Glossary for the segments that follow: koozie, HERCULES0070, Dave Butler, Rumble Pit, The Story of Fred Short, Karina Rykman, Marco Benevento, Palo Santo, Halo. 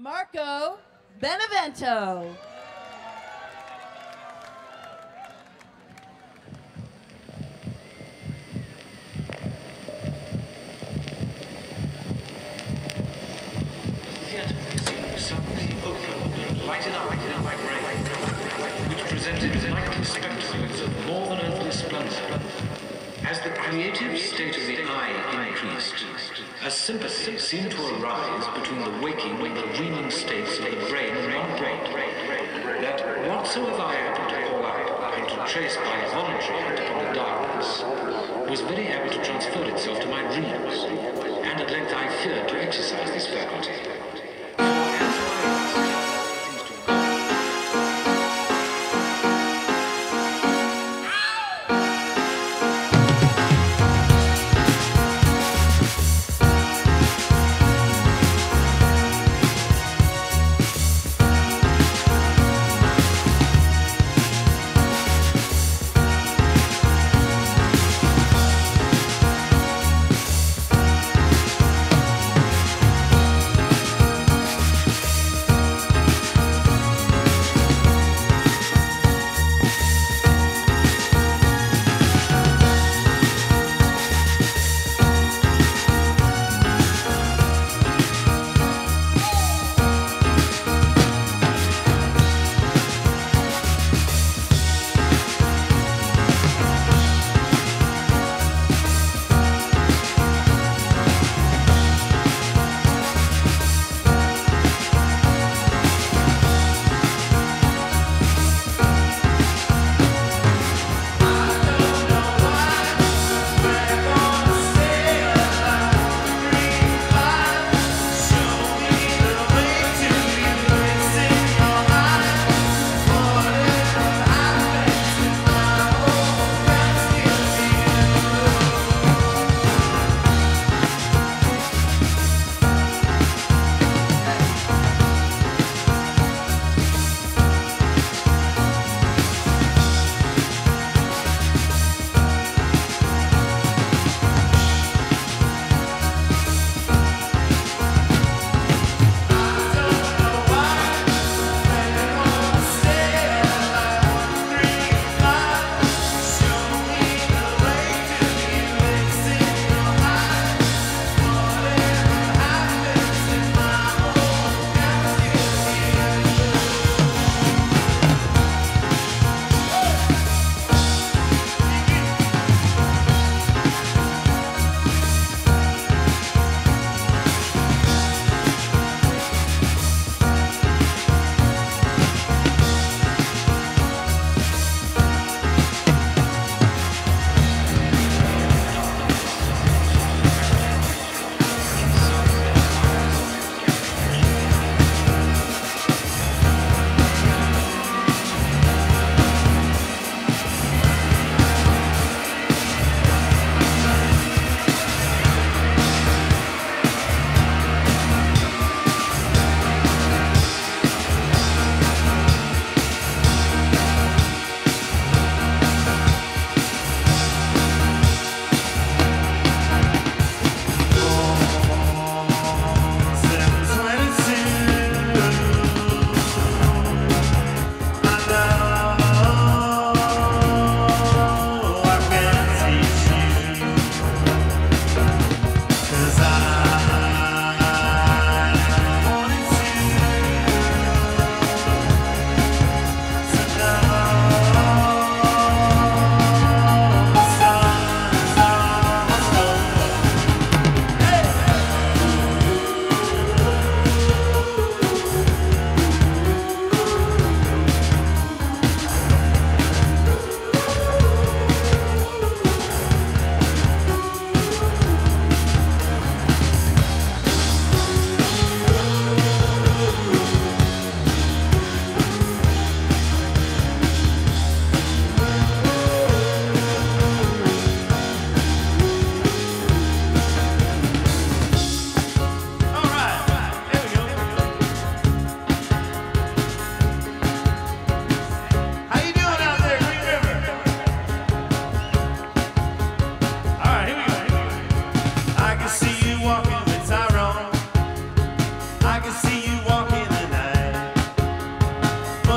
Marco Benevento. As the creative state of the eye increased, a sympathy seemed to arise between the waking and the dreaming states of the brain and non-brain, that whatsoever I happened to call out and to trace by voluntary hand upon the darkness was very apt to transfer itself to my dreams, and at length I feared to exercise this faculty.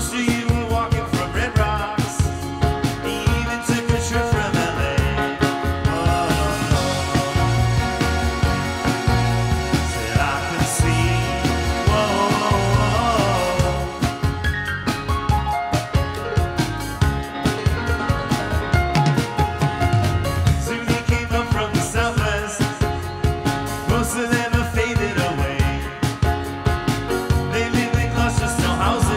close to you walking from Red Rocks. He even took a trip from LA. Oh, said I could see. Whoa. Soon they came up from the Southwest. Most of them have faded away. They live in clusters, still houses.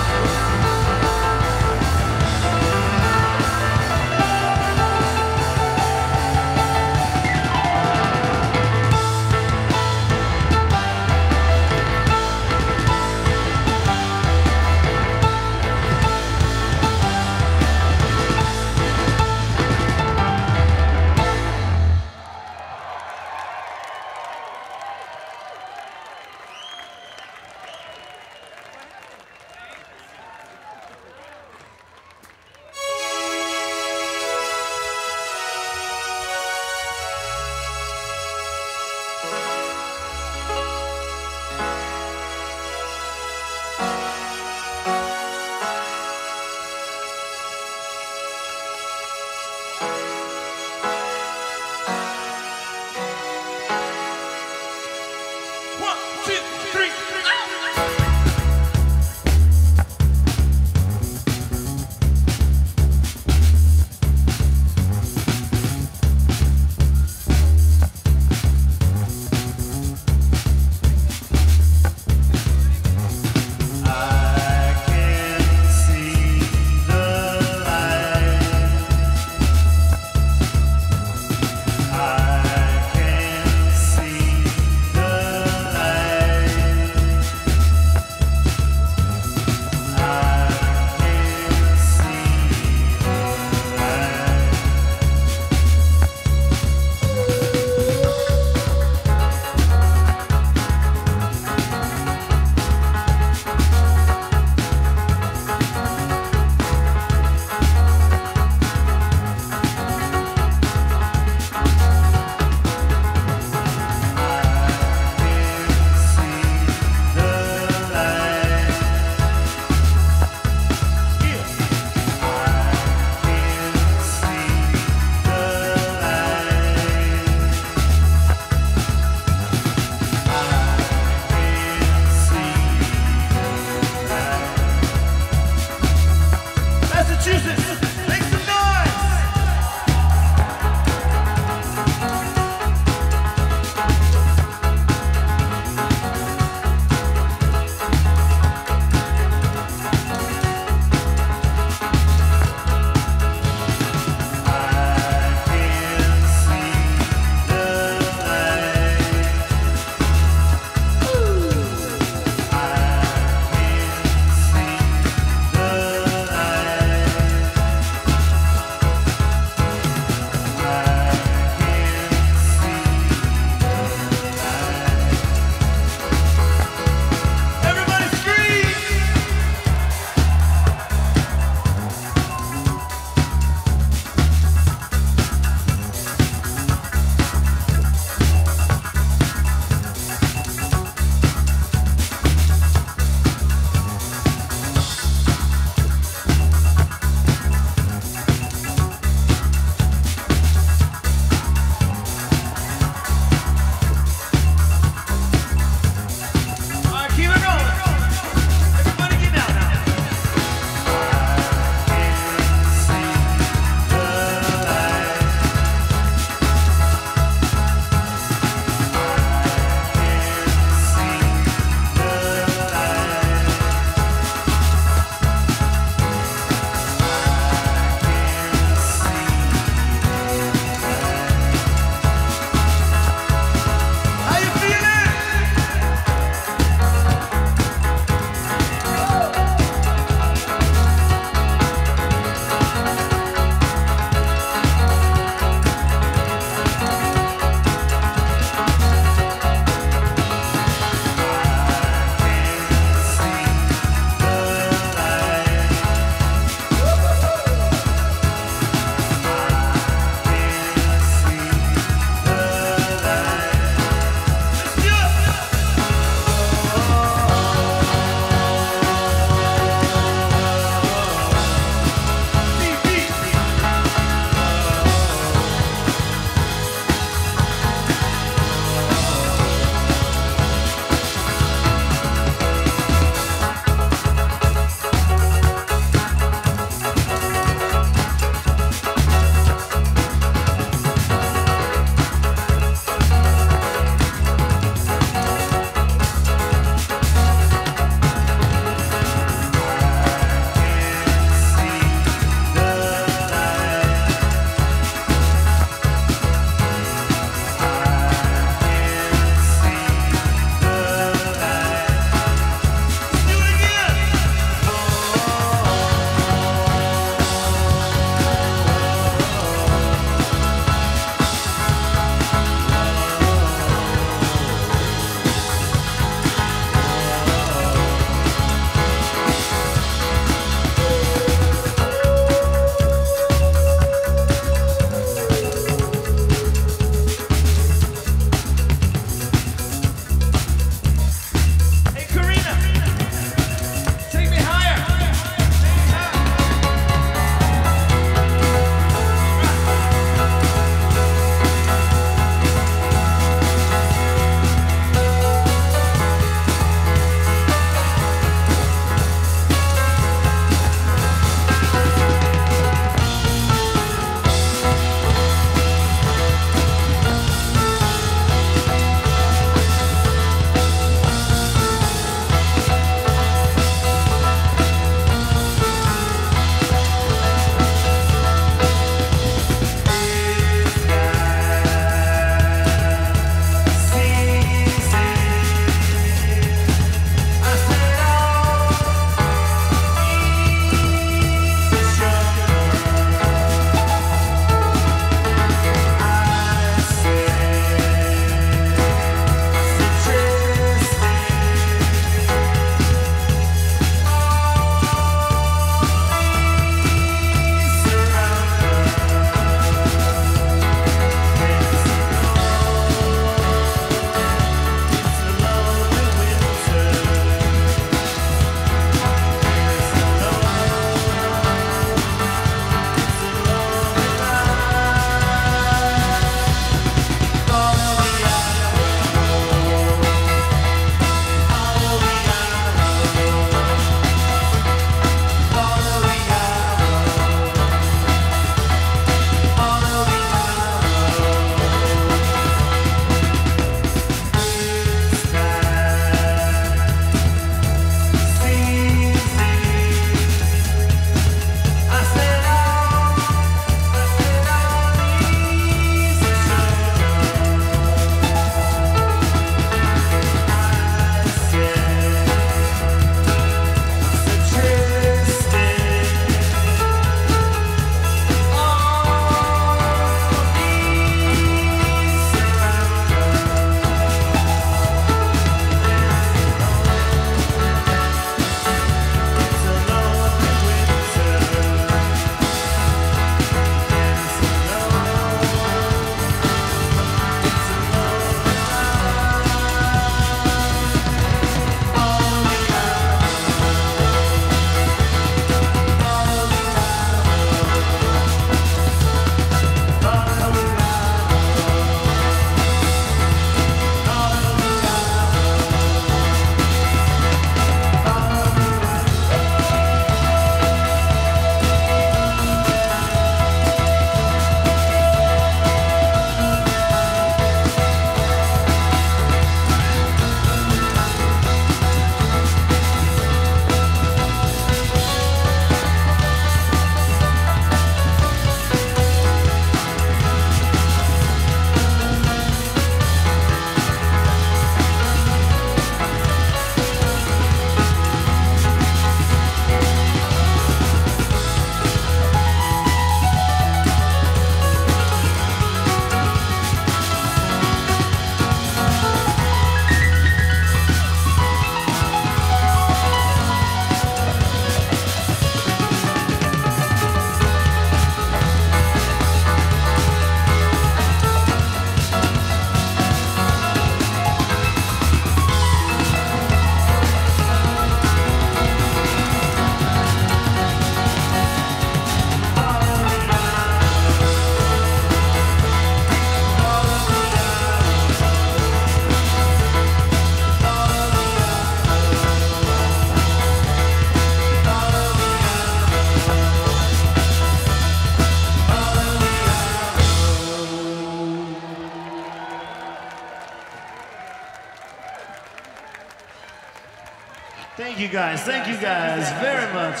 Thank you guys. Thank you guys very much.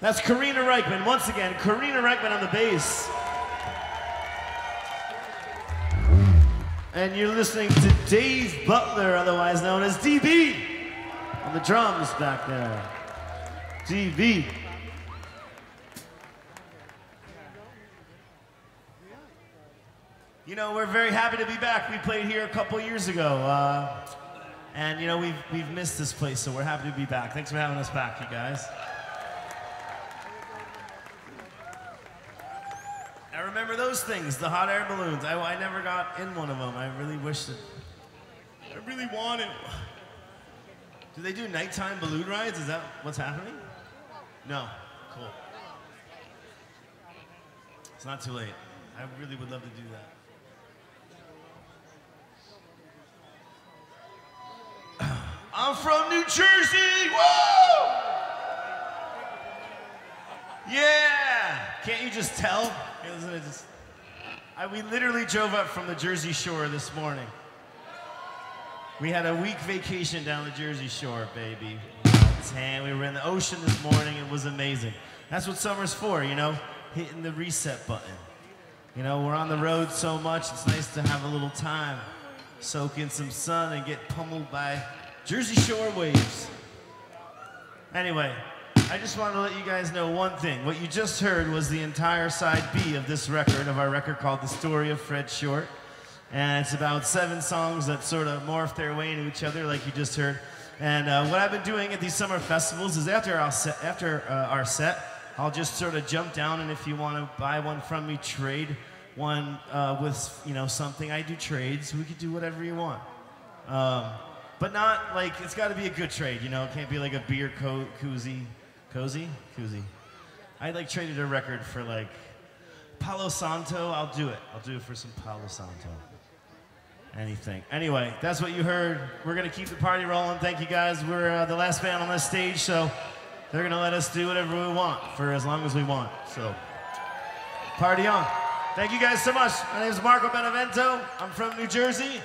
That's Karina Rykman. Once again, Karina Rykman on the bass. And you're listening to Dave Butler, otherwise known as DB, on the drums back there. DB. You know, we're very happy to be back. We played here a couple years ago. And you know, we've missed this place, so we're happy to be back. Thanks for having us back, you guys. I remember those things, the hot air balloons. I never got in one of them. I really wished it. I really wanted. Do they do nighttime balloon rides? Is that what's happening? No. Cool. It's not too late. I really would love to do that. I'm from New Jersey, woo! Yeah! Can't you just tell? We literally drove up from the Jersey Shore this morning. We had a week vacation down the Jersey Shore, baby. And we were in the ocean this morning, it was amazing. That's what summer's for, you know? Hitting the reset button. You know, we're on the road so much, it's nice to have a little time. Soak in some sun and get pummeled by Jersey Shore waves. Anyway, I just wanted to let you guys know one thing. What you just heard was the entire side B of this record, of our record called The Story of Fred Short. And it's about 7 songs that sort of morph their way into each other, like you just heard. And what I've been doing at these summer festivals is after our set, I'll just sort of jump down, and if you want to buy one from me, trade one with, you know, something. I do trades. We could do whatever you want. But not like, it's gotta be a good trade, you know? It can't be like a beer koozie. Cozy? Koozie. I like traded a record for like Palo Santo. I'll do it. I'll do it for some Palo Santo. Anything. Anyway, that's what you heard. We're gonna keep the party rolling. Thank you guys. We're the last band on this stage, so they're gonna let us do whatever we want for as long as we want. So, party on. Thank you guys so much. My name is Marco Benevento. I'm from New Jersey.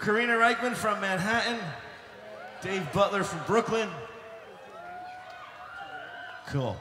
Karina Rykman from Manhattan, Dave Butler from Brooklyn. Cool.